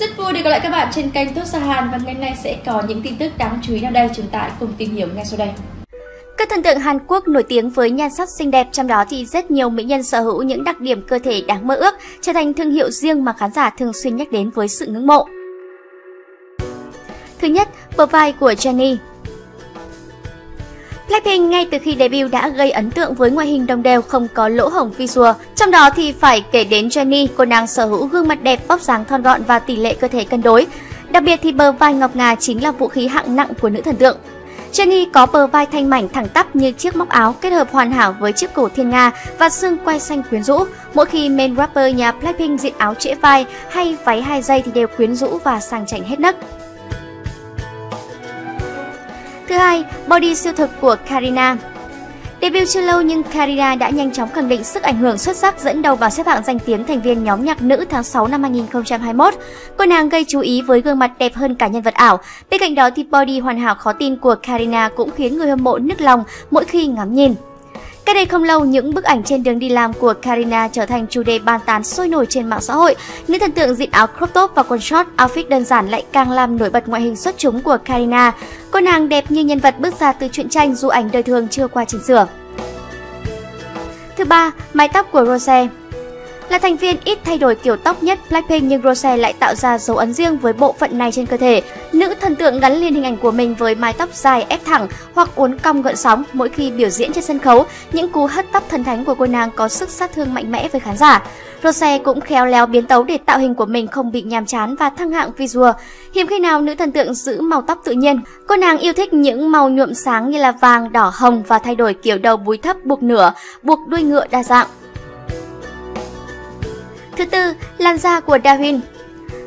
Rất vui được gặp lại các bạn trên kênh Top Sao Hàn, và ngày nay sẽ có những tin tức đáng chú ý nào đây, chúng ta hãy cùng tìm hiểu ngay sau đây. Các thần tượng Hàn Quốc nổi tiếng với nhan sắc xinh đẹp, trong đó thì rất nhiều mỹ nhân sở hữu những đặc điểm cơ thể đáng mơ ước, trở thành thương hiệu riêng mà khán giả thường xuyên nhắc đến với sự ngưỡng mộ. Thứ nhất, bờ vai của Jennie. Blackpink ngay từ khi debut đã gây ấn tượng với ngoại hình đồng đều, không có lỗ hổng visual. Trong đó thì phải kể đến Jennie, cô nàng sở hữu gương mặt đẹp, vóc dáng thon gọn và tỷ lệ cơ thể cân đối. Đặc biệt thì bờ vai ngọc ngà chính là vũ khí hạng nặng của nữ thần tượng. Jennie có bờ vai thanh mảnh thẳng tắp như chiếc móc áo, kết hợp hoàn hảo với chiếc cổ thiên nga và xương quai xanh quyến rũ. Mỗi khi main rapper nhà Blackpink diện áo trễ vai hay váy 2 dây thì đều quyến rũ và sang chảnh hết nấc. Thứ hai, body siêu thực của Karina. Debut chưa lâu nhưng Karina đã nhanh chóng khẳng định sức ảnh hưởng xuất sắc, dẫn đầu vào xếp hạng danh tiếng thành viên nhóm nhạc nữ tháng 6 năm 2021. Cô nàng gây chú ý với gương mặt đẹp hơn cả nhân vật ảo. Bên cạnh đó thì body hoàn hảo khó tin của Karina cũng khiến người hâm mộ nức lòng mỗi khi ngắm nhìn. Cách đây không lâu, những bức ảnh trên đường đi làm của Karina trở thành chủ đề bàn tán sôi nổi trên mạng xã hội. Nữ thần tượng diện áo crop top và quần short, outfit đơn giản lại càng làm nổi bật ngoại hình xuất chúng của Karina. Cô nàng đẹp như nhân vật bước ra từ truyện tranh dù ảnh đời thường chưa qua chỉnh sửa. Thứ ba, mái tóc của Rosé. Là thành viên ít thay đổi kiểu tóc nhất Blackpink nhưng Rosé lại tạo ra dấu ấn riêng với bộ phận này trên cơ thể. Nữ thần tượng gắn liền hình ảnh của mình với mái tóc dài ép thẳng hoặc uốn cong gợn sóng. Mỗi khi biểu diễn trên sân khấu, những cú hất tóc thần thánh của cô nàng có sức sát thương mạnh mẽ với khán giả. Rosé cũng khéo léo biến tấu để tạo hình của mình không bị nhàm chán và thăng hạng visual. Hiếm khi nào nữ thần tượng giữ màu tóc tự nhiên. Cô nàng yêu thích những màu nhuộm sáng như là vàng, đỏ, hồng và thay đổi kiểu đầu búi thấp, buộc nửa, buộc đuôi ngựa đa dạng. Thứ tư, làn da của Dahyun.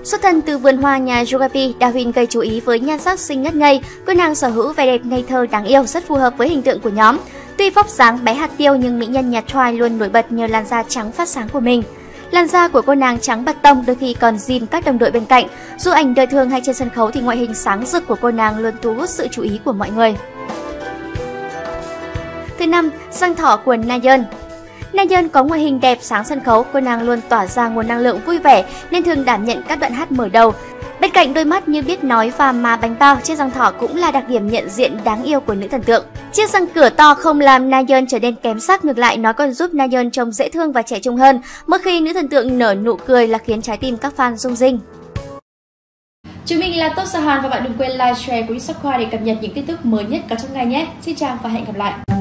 Xuất thân từ vườn hoa nhà JYP, Dahyun gây chú ý với nhan sắc xinh ngất ngây. Cô nàng sở hữu vẻ đẹp ngây thơ đáng yêu, rất phù hợp với hình tượng của nhóm. Tuy vóc dáng bé hạt tiêu nhưng mỹ nhân nhà Twice luôn nổi bật nhờ làn da trắng phát sáng của mình. Làn da của cô nàng trắng bật tông, đôi khi còn dìm các đồng đội bên cạnh. Dù ảnh đời thường hay trên sân khấu thì ngoại hình sáng rực của cô nàng luôn thu hút sự chú ý của mọi người. Thứ năm, răng thỏ của Nayeon. Nayeon có ngoại hình đẹp sáng sân khấu, cô nàng luôn tỏa ra nguồn năng lượng vui vẻ nên thường đảm nhận các đoạn hát mở đầu. Bên cạnh đôi mắt như biết nói và má bánh bao, chiếc răng thỏ cũng là đặc điểm nhận diện đáng yêu của nữ thần tượng. Chiếc răng cửa to không làm Nayeon trở nên kém sắc, ngược lại nó còn giúp Nayeon trông dễ thương và trẻ trung hơn. Mỗi khi nữ thần tượng nở nụ cười là khiến trái tim các fan rung rinh. Chúng mình là Top Sao Hàn và bạn đừng quên like, share, subscribe để cập nhật những tin tức mới nhất có trong ngày nhé. Xin chào và hẹn gặp lại.